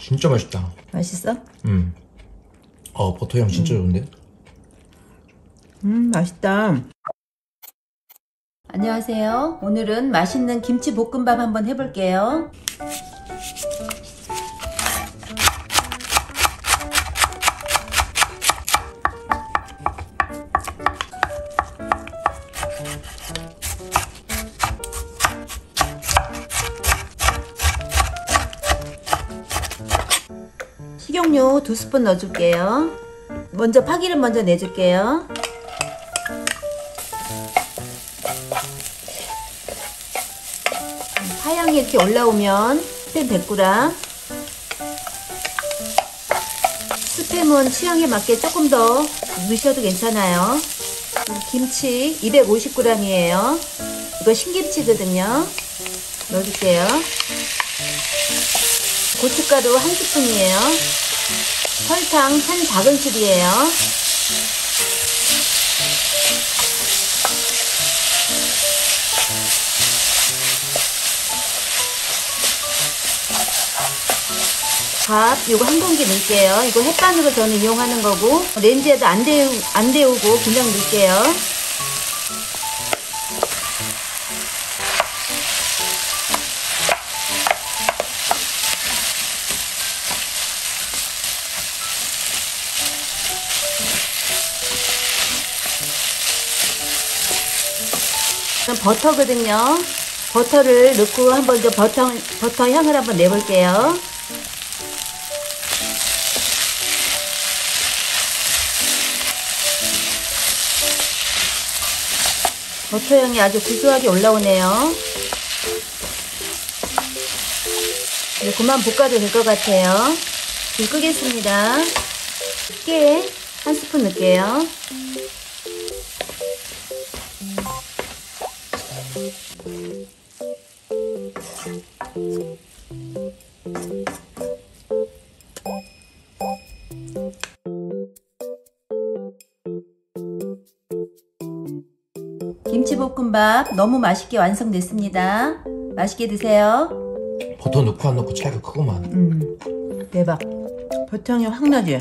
진짜 맛있다. 맛있어? 버터향 진짜 좋은데? 맛있다. 안녕하세요. 오늘은 맛있는 김치 볶음밥 한번 해볼게요. 식용유 2스푼 넣어줄게요. 먼저 파기름 먼저 내줄게요. 파향이 이렇게 올라오면 스팸 100g, 스팸은 취향에 맞게 조금 더 넣으셔도 괜찮아요. 김치 250g이에요 이거 신김치거든요. 넣어줄게요. 고춧가루 1스푼이에요 설탕 1작은술이에요 밥 이거 1공기 넣을게요. 이거 햇반으로 저는 이용하는 거고, 렌즈에도 안 데우고 그냥 넣을게요. 버터거든요. 버터를 넣고 한번 이제 버터 향을 한번 내볼게요. 버터 향이 아주 구수하게 올라오네요. 이제 그만 볶아도 될 것 같아요. 불 끄겠습니다. 깨 1스푼 넣을게요. 김치볶음밥 너무 맛있게 완성됐습니다. 맛있게 드세요. 버터 넣고 안 넣고 차이가 크구만. 대박. 버터향이 확 나지?